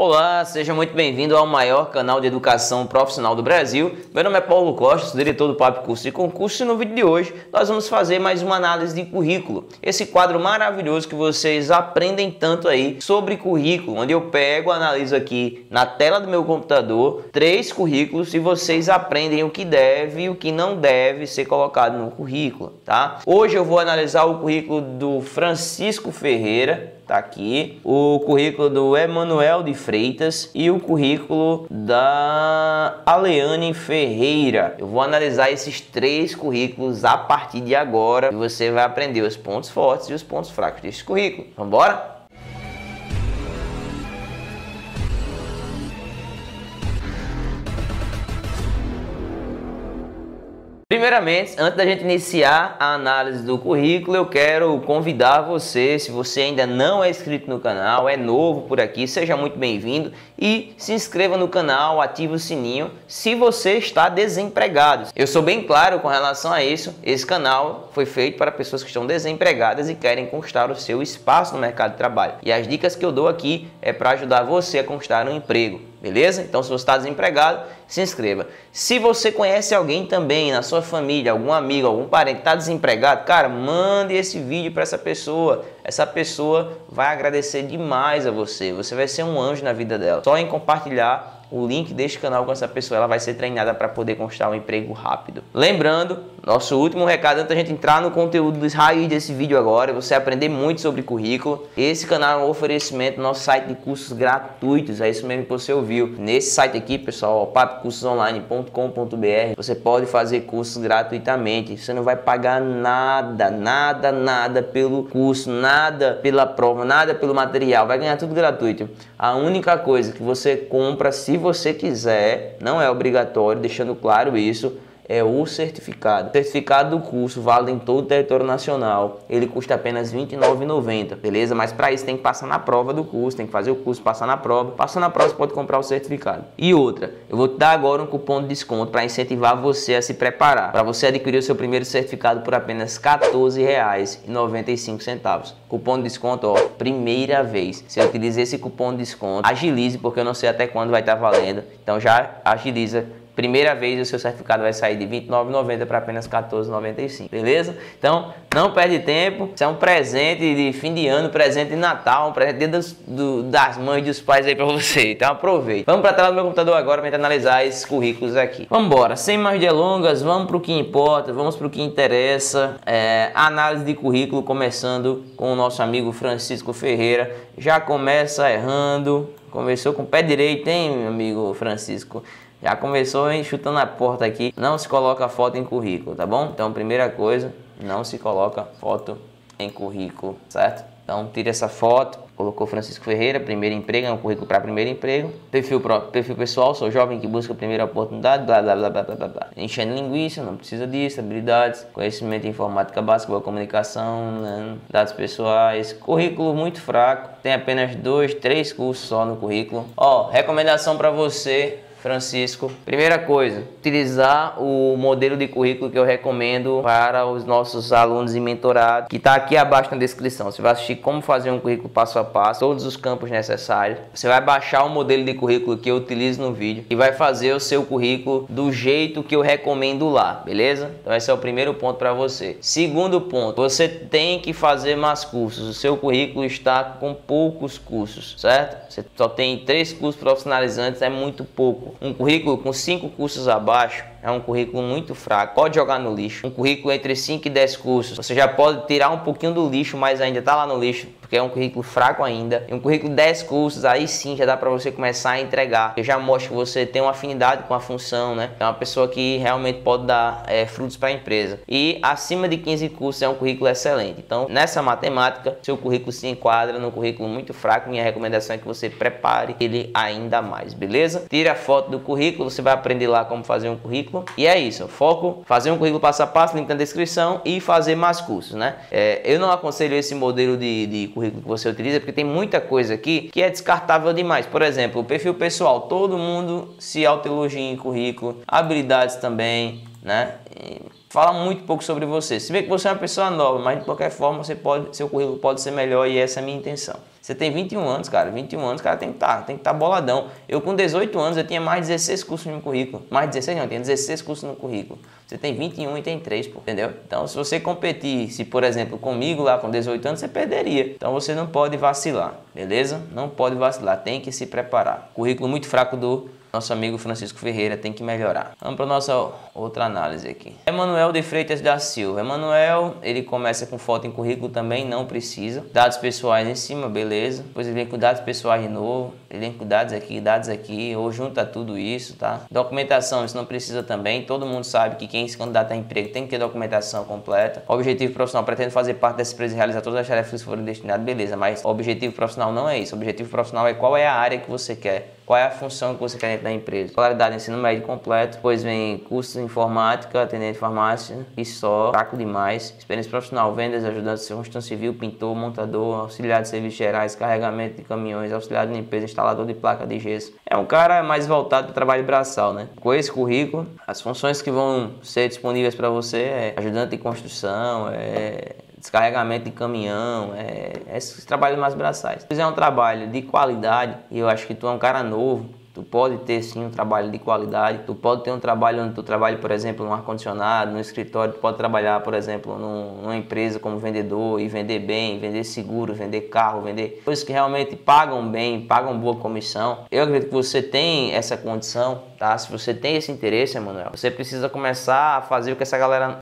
Olá, seja muito bem-vindo ao maior canal de educação profissional do Brasil. Meu nome é Paulo Costas, diretor do Papo Curso e Concurso, e no vídeo de hoje nós vamos fazer mais uma análise de currículo. Esse quadro maravilhoso que vocês aprendem tanto aí sobre currículo, onde eu pego, analiso aqui na tela do meu computador 3 currículos e vocês aprendem o que deve e o que não deve ser colocado no currículo, tá? Hoje eu vou analisar o currículo do Francisco Ferreira, tá aqui, o currículo do Emanuel de Freitas e o currículo da Aleane Ferreira. Eu vou analisar esses 3 currículos a partir de agora e você vai aprender os pontos fortes e os pontos fracos desse currículo. Vamos embora? Primeiramente, antes da gente iniciar a análise do currículo, eu quero convidar você, se você ainda não é inscrito no canal, é novo por aqui, seja muito bem-vindo e se inscreva no canal, ative o sininho se você está desempregado. Eu sou bem claro com relação a isso, esse canal foi feito para pessoas que estão desempregadas e querem conquistar o seu espaço no mercado de trabalho. E as dicas que eu dou aqui é para ajudar você a conquistar um emprego. Beleza? Então, se você está desempregado, se inscreva. Se você conhece alguém também na sua família, algum amigo, algum parente está desempregado, cara, mande esse vídeo para essa pessoa. Essa pessoa vai agradecer demais a você. Você vai ser um anjo na vida dela. Só em compartilhar o link deste canal com essa pessoa, ela vai ser treinada para poder conquistar um emprego rápido. Lembrando, nosso último recado antes da gente entrar no conteúdo de raiz desse vídeo agora, você aprender muito sobre currículo. Esse canal é um oferecimento do nosso site de cursos gratuitos, é isso mesmo que você ouviu. Nesse site aqui, pessoal, papacursosonline.com.br, você pode fazer cursos gratuitamente, você não vai pagar nada pelo curso, nada pela prova, nada pelo material, vai ganhar tudo gratuito. A única coisa que você compra, se você quiser, não é obrigatório, deixando claro isso, é o certificado. O certificado do curso vale em todo o território nacional. Ele custa apenas R$ 29,90, beleza? Mas para isso tem que passar na prova do curso, tem que fazer o curso, passar na prova. Passando na prova, você pode comprar o certificado. E outra, eu vou te dar agora um cupom de desconto para incentivar você a se preparar, para você adquirir o seu primeiro certificado por apenas R$ 14,95. Cupom de desconto, ó, primeira vez. Se eu utilizar esse cupom de desconto, agilize, porque eu não sei até quando vai estar valendo. Então já agiliza. Primeira vez o seu certificado vai sair de R$ 29,90 para apenas R$ 14,95, beleza? Então, não perde tempo, isso é um presente de fim de ano, presente de Natal, um presente das mães e dos pais aí para você, então aproveite. Vamos para a tela do meu computador agora para analisar esses currículos aqui. Vamos embora, sem mais delongas, vamos para o que importa, vamos para o que interessa, análise de currículo, começando com o nosso amigo Francisco Ferreira. Já começa errando, começou com o pé direito, hein, meu amigo Francisco? Já começou, hein, chutando a porta aqui. Não se coloca foto em currículo, tá bom? Então, primeira coisa, não se coloca foto em currículo, certo? Então, tira essa foto. Colocou Francisco Ferreira, primeiro emprego, é um currículo para primeiro emprego. Perfil próprio, perfil pessoal, sou jovem que busca a primeira oportunidade, blá, blá, blá, blá, blá, blá. Enchendo linguiça, não precisa disso, habilidades, conhecimento em informática básica, boa comunicação, né? Dados pessoais. Currículo muito fraco, tem apenas 2, 3 cursos só no currículo. Ó, recomendação para você, Francisco. Primeira coisa, utilizar o modelo de currículo que eu recomendo para os nossos alunos e mentorados, que está aqui abaixo na descrição. Você vai assistir como fazer um currículo passo a passo, todos os campos necessários. Você vai baixar o modelo de currículo que eu utilizo no vídeo e vai fazer o seu currículo do jeito que eu recomendo lá, beleza? Então esse é o primeiro ponto para você. Segundo ponto, você tem que fazer mais cursos. O seu currículo está com poucos cursos, certo? Você só tem 3 cursos profissionalizantes, é muito pouco. Um currículo com 5 cursos abaixo é um currículo muito fraco, pode jogar no lixo. Um currículo entre 5 e 10 cursos, você já pode tirar um pouquinho do lixo, mas ainda tá lá no lixo, porque é um currículo fraco ainda. E um currículo de 10 cursos, aí sim já dá para você começar a entregar. Eu já mostro que você tem uma afinidade com a função, né? É uma pessoa que realmente pode dar frutos para a empresa. E acima de 15 cursos é um currículo excelente. Então, nessa matemática, seu currículo se enquadra num currículo muito fraco. Minha recomendação é que você prepare ele ainda mais, beleza? Tira a foto do currículo, você vai aprender lá como fazer um currículo. E é isso, foco, fazer um currículo passo a passo, link na descrição, e fazer mais cursos, né? Eu não aconselho esse modelo de currículo que você utiliza, porque tem muita coisa aqui que é descartável demais. Por exemplo, o perfil pessoal, todo mundo se autoelogia em currículo, habilidades também, né? Fala muito pouco sobre você. Se bem que você é uma pessoa nova, mas de qualquer forma, seu currículo pode ser melhor e essa é a minha intenção. Você tem 21 anos, cara. 21 anos, cara, tem que estar boladão. Eu com 18 anos, eu tinha mais 16 cursos no currículo. Mais 16 não, eu tinha 16 cursos no currículo. Você tem 21 e tem 3, pô, entendeu? Então, se você competisse, por exemplo, comigo lá com 18 anos, você perderia. Então, você não pode vacilar, beleza? Não pode vacilar, tem que se preparar. Currículo muito fraco do nosso amigo Francisco Ferreira, tem que melhorar. Vamos para a nossa outra análise aqui. Emanuel de Freitas da Silva. Emanuel, ele começa com foto em currículo também, não precisa. Dados pessoais em cima, beleza. Depois ele vem com dados pessoais de novo. Ele vem com dados aqui, ou junta tudo isso, tá? Documentação, isso não precisa também. Todo mundo sabe que quem se candidata a emprego tem que ter documentação completa. Objetivo profissional, pretendo fazer parte dessa empresa e realizar todas as tarefas que foram destinadas, beleza. Mas o objetivo profissional não é isso. O objetivo profissional é qual é a área que você quer. Qual é a função que você quer dentro da empresa? Escolaridade, ensino médio completo. Depois vem cursos de informática, atendente de farmácia e só, fraco demais. Experiência profissional, vendas, ajudante de construção civil, pintor, montador, auxiliar de serviços gerais, carregamento de caminhões, auxiliar de limpeza, instalador de placa de gesso. É um cara mais voltado para o trabalho braçal, né? Com esse currículo, as funções que vão ser disponíveis para você é ajudante de construção, é descarregamento de caminhão, esses trabalhos mais braçais. Se fizer um trabalho de qualidade, e eu acho que tu é um cara novo, tu pode ter sim um trabalho de qualidade, tu pode ter um trabalho onde tu trabalha, por exemplo, num ar-condicionado, num escritório, tu pode trabalhar, por exemplo, numa empresa como vendedor e vender bem, vender seguro, vender carro, vender coisas que realmente pagam bem, pagam boa comissão. Eu acredito que você tem essa condição, tá? Se você tem esse interesse, Emanuel, você precisa começar a fazer o que essa galera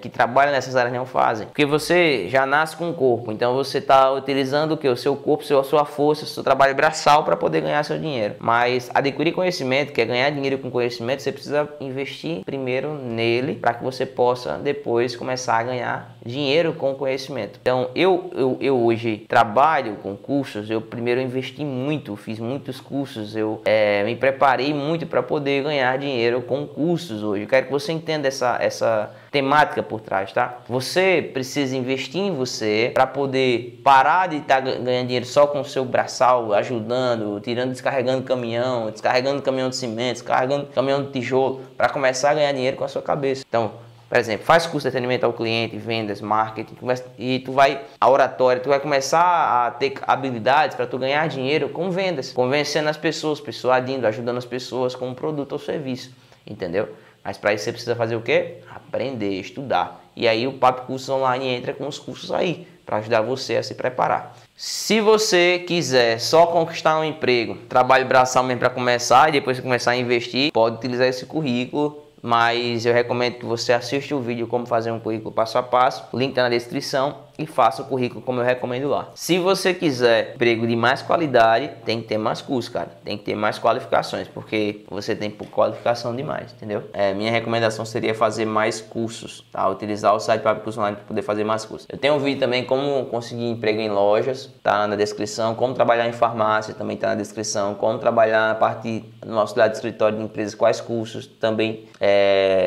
que trabalha nessas áreas não fazem. Porque você já nasce com um corpo, então você está utilizando o que? O seu corpo, a sua força, o seu trabalho braçal para poder ganhar seu dinheiro. Mas adquirir conhecimento, que é ganhar dinheiro com conhecimento, você precisa investir primeiro nele para que você possa depois começar a ganhar dinheiro com conhecimento. Então, eu hoje trabalho com cursos, eu primeiro investi muito, fiz muitos cursos, eu me preparei muito para poder ganhar dinheiro com cursos hoje. Eu quero que você entenda essa temática por trás, tá? Você precisa investir em você para poder parar de estar ganhando dinheiro só com o seu braçal, ajudando, tirando, descarregando caminhão de cimento, descarregando caminhão de tijolo, para começar a ganhar dinheiro com a sua cabeça. Então, por exemplo, faz curso de atendimento ao cliente, vendas, marketing, e tu vai à oratória, tu vai começar a ter habilidades para tu ganhar dinheiro com vendas, convencendo as pessoas, persuadindo, ajudando as pessoas com um produto ou serviço, entendeu? Mas para isso você precisa fazer o quê? Aprender, estudar. E aí o Papo Cursos Online entra com os cursos aí, para ajudar você a se preparar. Se você quiser só conquistar um emprego, trabalho braçal mesmo para começar, e depois você começar a investir, pode utilizar esse currículo. Mas eu recomendo que você assista o vídeo como fazer um currículo passo a passo. O link está na descrição. E faça o currículo como eu recomendo lá. Se você quiser emprego de mais qualidade, tem que ter mais cursos, cara. Tem que ter mais qualificações, porque você tem qualificação demais, entendeu? Minha recomendação seria fazer mais cursos, tá? Utilizar o site Papo Curso Online para poder fazer mais cursos. Eu tenho um vídeo também como conseguir emprego em lojas, tá na descrição. Como trabalhar em farmácia, também tá na descrição. Como trabalhar na parte do nosso lado de escritório de empresas, quais cursos, também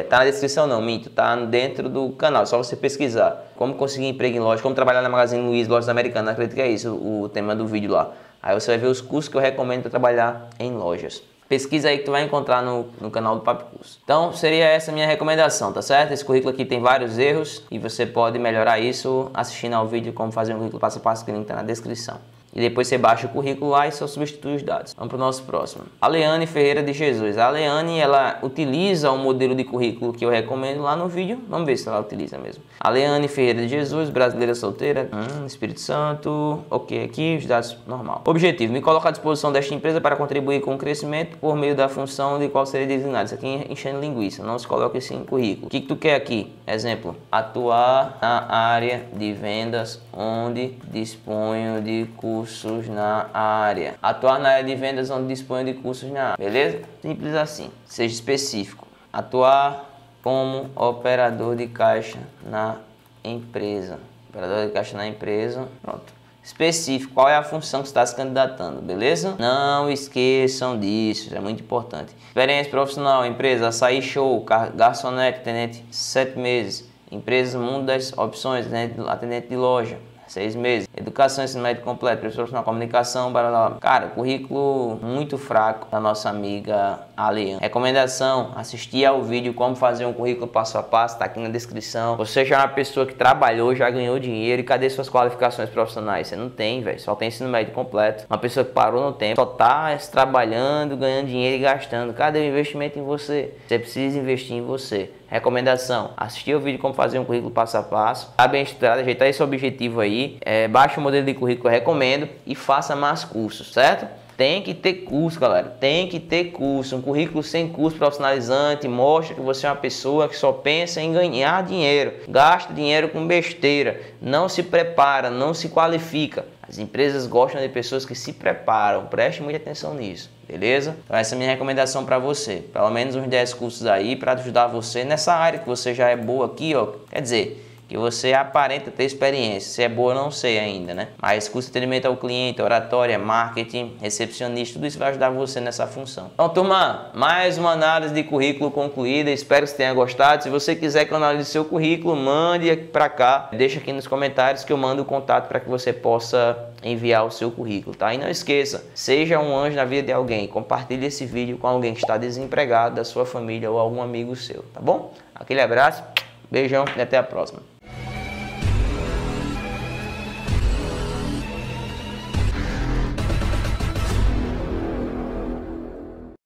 tá na descrição não, minto. Tá dentro do canal, é só você pesquisar. Como conseguir emprego em lojas, como trabalhar na Magazine Luiza, Lojas Americanas, acredito que é isso o tema do vídeo lá. Aí você vai ver os cursos que eu recomendo para trabalhar em lojas. Pesquisa aí que tu vai encontrar no canal do Papo Curso. Então seria essa minha recomendação, tá certo? Esse currículo aqui tem vários erros e você pode melhorar isso assistindo ao vídeo como fazer um currículo passo a passo, que o link tá na descrição. E depois você baixa o currículo lá e só substitui os dados. Vamos para o nosso próximo. Aleane Ferreira de Jesus. A Aleane, ela utiliza o modelo de currículo que eu recomendo lá no vídeo. Vamos ver se ela utiliza mesmo. Aleane Ferreira de Jesus, brasileira solteira, Espírito Santo. Ok, aqui os dados normal. Objetivo, me colocar à disposição desta empresa para contribuir com o crescimento por meio da função de qual seria designado. Isso aqui é enchendo linguiça, não se coloca isso em currículo. O que tu quer aqui? Exemplo, atuar na área de vendas onde disponho de cursos na área. Atuar na área de vendas onde disponho de cursos na área. Beleza? Simples assim. Seja específico. Atuar como operador de caixa na empresa. Operador de caixa na empresa. Pronto. Específico. Qual é a função que você está se candidatando? Beleza? Não esqueçam disso. É muito importante. Experiência profissional. Empresa açaí show. Garçonete. Tenente 7 meses. Empresa mundo das opções. Atendente de loja. 6 meses. Educação, ensino médio completo, profissional, comunicação, baralho. Cara, currículo muito fraco da nossa amiga Aleane. Recomendação, assistir ao vídeo como fazer um currículo passo a passo, tá aqui na descrição. Você já é uma pessoa que trabalhou, já ganhou dinheiro e cadê suas qualificações profissionais? Você não tem, velho, só tem ensino médio completo. Uma pessoa que parou no tempo, só tá trabalhando, ganhando dinheiro e gastando. Cadê o investimento em você? Você precisa investir em você. Recomendação, assistir o vídeo como fazer um currículo passo a passo, tá bem estruturado, ajeitar esse objetivo aí, baixa o modelo de currículo que eu recomendo e faça mais cursos, certo? Tem que ter curso, galera, tem que ter curso. Um currículo sem curso profissionalizante mostra que você é uma pessoa que só pensa em ganhar dinheiro, gasta dinheiro com besteira, não se prepara, não se qualifica. As empresas gostam de pessoas que se preparam, preste muita atenção nisso. Beleza? Então essa é a minha recomendação para você. Pelo menos uns 10 cursos aí para ajudar você nessa área que você já é boa aqui, ó. Quer dizer, que você aparenta ter experiência. Se é boa, não sei ainda, né? Mas curso de atendimento ao cliente, oratória, marketing, recepcionista, tudo isso vai ajudar você nessa função. Então, turma, mais uma análise de currículo concluída. Espero que você tenha gostado. Se você quiser que eu analise seu currículo, mande aqui para cá. Deixa aqui nos comentários que eu mando o contato para que você possa enviar o seu currículo, tá? E não esqueça, seja um anjo na vida de alguém. Compartilhe esse vídeo com alguém que está desempregado, da sua família ou algum amigo seu, tá bom? Aquele abraço, beijão e até a próxima.